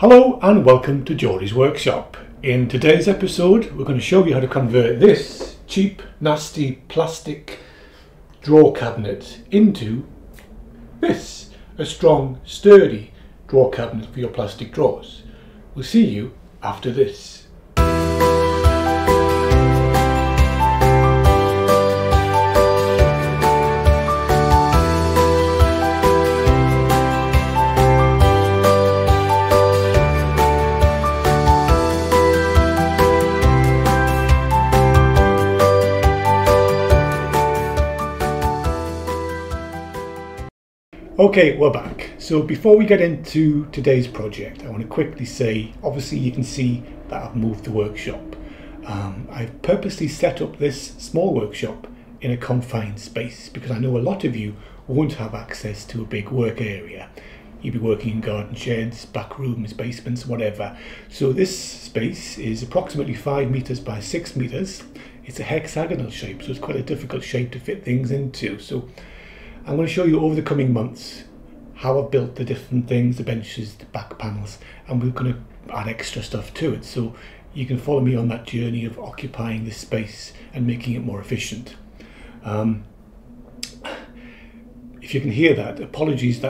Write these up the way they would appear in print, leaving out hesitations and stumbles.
Hello and welcome to Geordie's Workshop. In today's episode we're going to show you how to convert this cheap nasty plastic drawer cabinet into this, a strong sturdy drawer cabinet for your plastic drawers. We'll see you after this. Okay, we're back. So before we get into today's project, I want to quickly say, obviously you can see that I've moved the workshop. I've purposely set up this small workshop in a confined space because I know a lot of you won't have access to a big work area. You'll be working in garden sheds, back rooms, basements, whatever. So this space is approximately 5 meters by 6 meters. It's a hexagonal shape, so it's quite a difficult shape to fit things into. So I'm going to show you over the coming months how I've built the different things, the benches, the back panels, and we're going to add extra stuff to it, so you can follow me on that journey of occupying this space and making it more efficient. If you can hear that, apologies,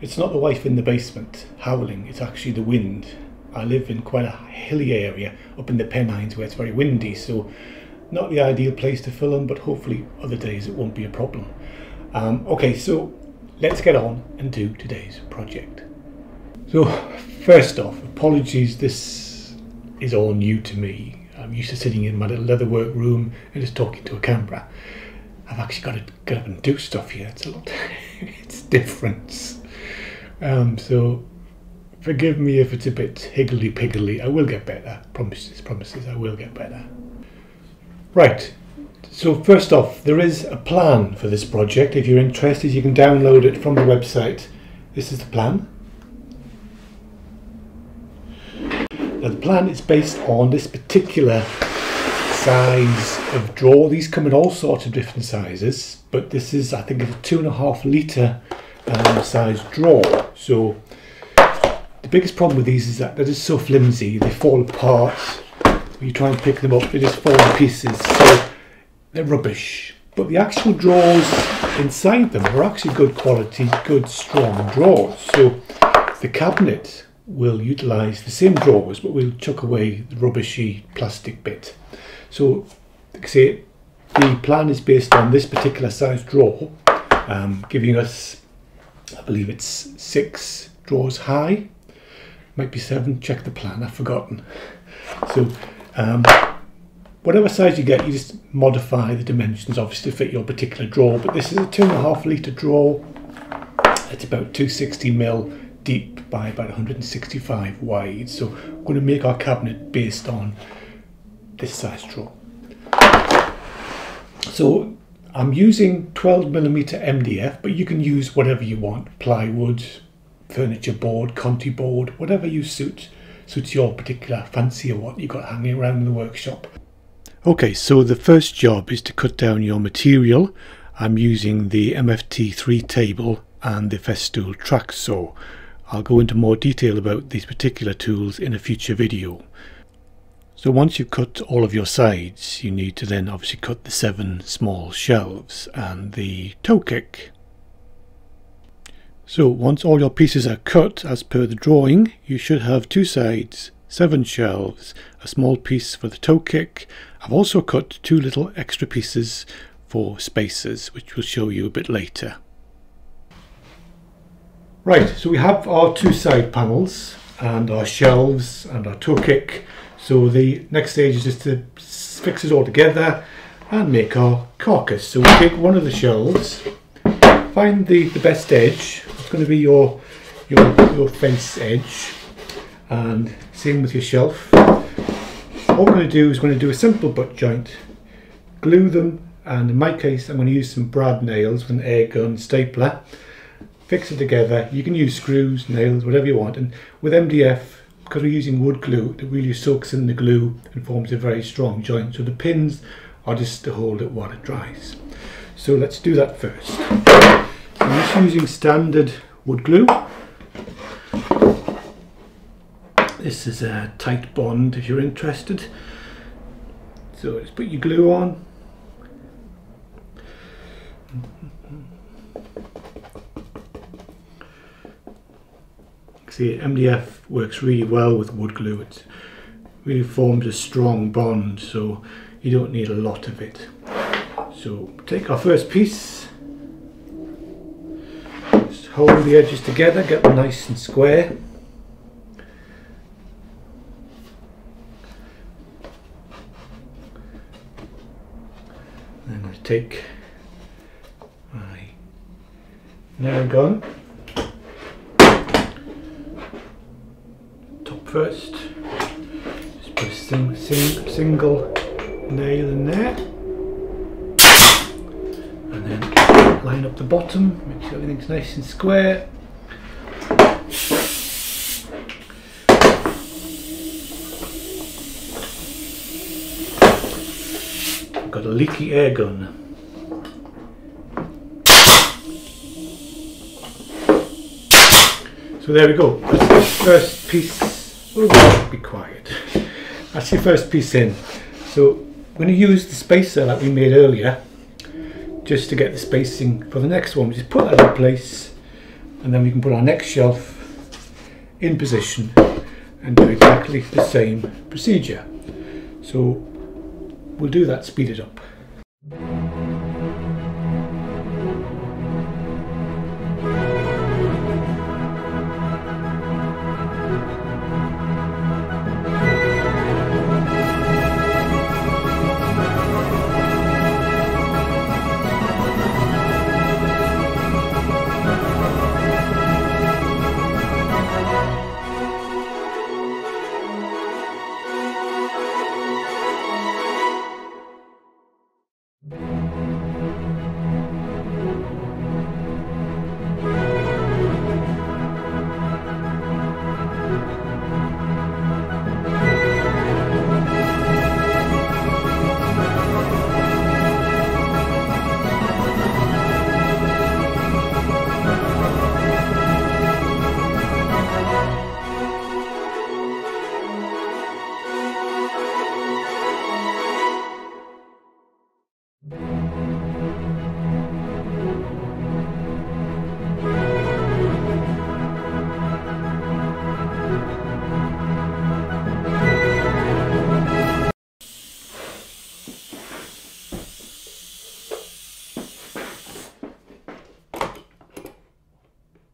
it's not the wife in the basement howling, it's actually the wind. I live in quite a hilly area up in the Pennines where it's very windy, so not the ideal place to film, but hopefully other days it won't be a problem. Okay, so let's get on and do today's project. So first off, apologies, this is all new to me. I'm used to sitting in my little leather work room and just talking to a camera. I've actually got to get up and do stuff here. It's a lot, it's different. So forgive me if it's a bit higgledy-piggledy. I will get better, promises, I will get better. Right. So first off, there is a plan for this project. If you're interested, you can download it from the website. This is the plan. Now the plan is based on this particular size of drawer. These come in all sorts of different sizes, but this is, I think, a 2.5 litre size drawer. So the biggest problem with these is that they're just so flimsy. They fall apart. When you try and pick them up, they just fall to pieces. So they're rubbish, but the actual drawers inside them are actually good quality, good strong drawers. So the cabinet will utilise the same drawers, but we'll chuck away the rubbishy plastic bit. So, like I say, the plan is based on this particular size drawer, giving us, I believe it's 6 drawers high, might be 7. Check the plan, I've forgotten. So. Whatever size you get, you just modify the dimensions obviously to fit your particular drawer, but this is a 2.5 litre drawer. It's about 260mm deep by about 165 wide, so we're going to make our cabinet based on this size drawer. So I'm using 12mm MDF, but you can use whatever you want, plywood, furniture board, conti board, whatever you suits your particular fancy or what you've got hanging around in the workshop. Okay, so the first job is to cut down your material. I'm using the MFT3 table and the Festool track saw. I'll go into more detail about these particular tools in a future video. So once you've cut all of your sides, you need to then obviously cut the 7 small shelves and the toe kick. So once all your pieces are cut as per the drawing, you should have 2 sides, 7 shelves, a small piece for the toe kick. I've also cut 2 little extra pieces for spacers, which we'll show you a bit later. Right, so we have our 2 side panels and our shelves and our toe kick. So the next stage is just to fix it all together and make our carcass. So we take one of the shelves, find the best edge. It's going to be your fence edge, and same with your shelf. What we're going to do is we're going to do a simple butt joint, glue them, and in my case I'm going to use some brad nails with an air gun stapler, fix it together. You can use screws, nails, whatever you want, and with MDF, because we're using wood glue, it really soaks in the glue and forms a very strong joint, so the pins are just to hold it while it dries. So let's do that first. So I'm just using standard wood glue. This is a Tight Bond if you're interested. So just put your glue on. See, MDF works really well with wood glue. It really forms a strong bond, so you don't need a lot of it. So take our first piece, just hold the edges together, get them nice and square. Then I take my nail gun. First, just put a single nail in there, and then line up the bottom, make sure everything's nice and square. I've got a leaky air gun. So there we go, that's the first piece. Oh, be quiet. That's your first piece in. So I'm going to use the spacer that we made earlier just to get the spacing for the next one. Just put that in place, and then we can put our next shelf in position and do exactly the same procedure. So we'll do that, speed it up.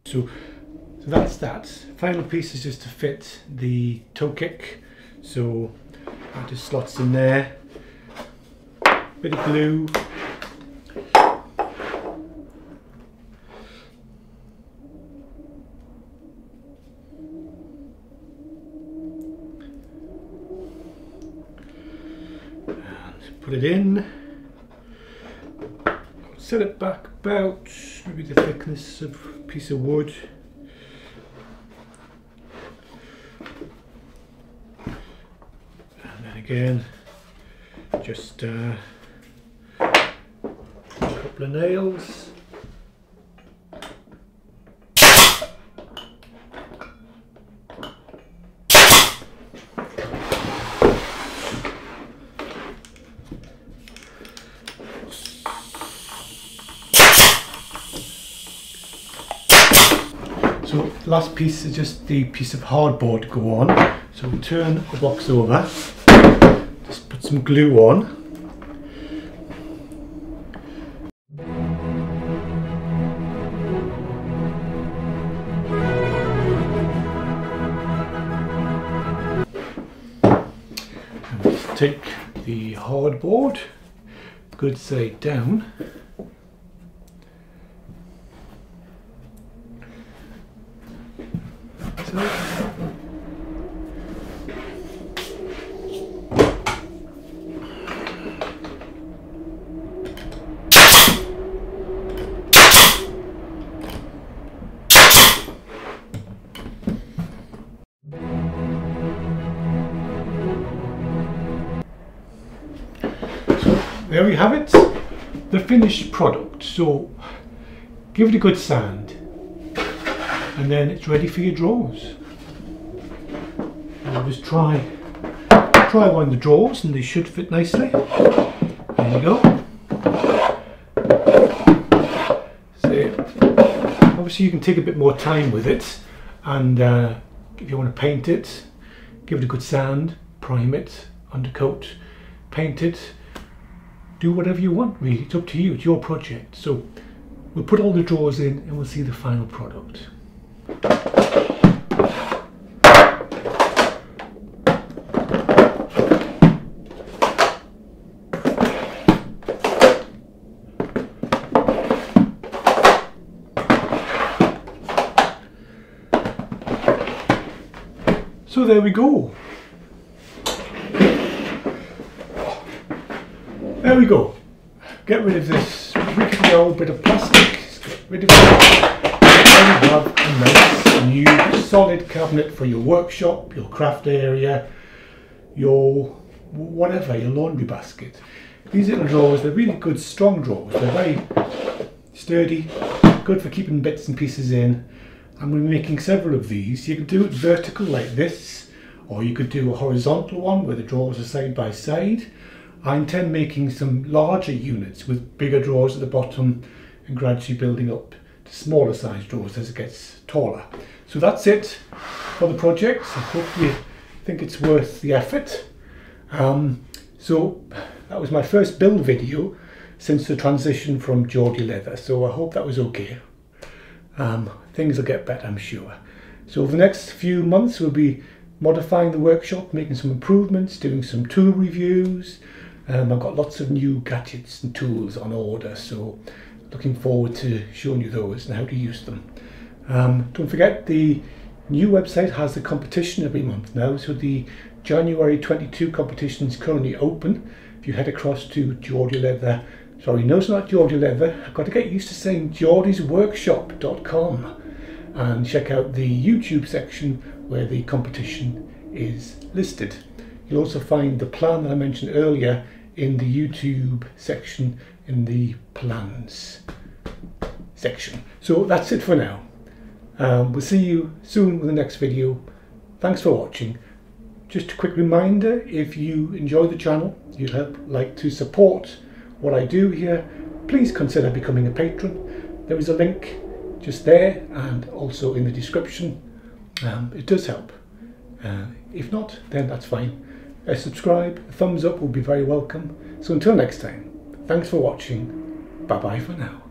So that's that. Final piece is just to fit the toe kick. So that just slots in there. Bit of glue. And put it in. Set it back about maybe the thickness of a piece of wood. And then again, just a couple of nails. So last piece is just the piece of hardboard to go on. So we turn the box over, just put some glue on. And just take the hardboard, good side down. There we have it, the finished product. So give it a good sand, and then it's ready for your drawers. is try along the drawers and they should fit nicely. There you go. So obviously you can take a bit more time with it, and if you want to paint it, give it a good sand, prime it, undercoat, paint it, do whatever you want really, it's up to you, it's your project. So we'll put all the drawers in and we'll see the final product. So there we go. There we go. Get rid of this rickety old bit of plastic. Get rid of it. And you have a nice new solid cabinet for your workshop, your craft area, your whatever, your laundry basket. These little drawers, they're really good, strong drawers. They're very sturdy, good for keeping bits and pieces in. And we're making several of these. You can do it vertical like this, or you could do a horizontal one where the drawers are side by side. I intend making some larger units with bigger drawers at the bottom and gradually building up to smaller size drawers as it gets taller. So that's it for the project. I hope you think it's worth the effort. So that was my first build video since the transition from Geordie Leather, so I hope that was okay. Things will get better, I'm sure. So over the next few months we'll be modifying the workshop, making some improvements, doing some tool reviews. I've got lots of new gadgets and tools on order, so looking forward to showing you those and how to use them. Don't forget, the new website has a competition every month now, so the January 22 competition is currently open. If you head across to Geordie Leather, sorry, no, it's not Geordie Leather, I've got to get used to saying geordiesworkshop.com, and check out the YouTube section where the competition is listed. You'll also find the plan that I mentioned earlier in the YouTube section, in the plans section. So that's it for now. We'll see you soon with the next video. Thanks for watching. Just a quick reminder, if you enjoy the channel, you'd like to support what I do here, please consider becoming a patron. There is a link just there and also in the description. It does help. If not, then that's fine. A subscribe, a thumbs up will be very welcome. So until next time, thanks for watching. Bye bye for now.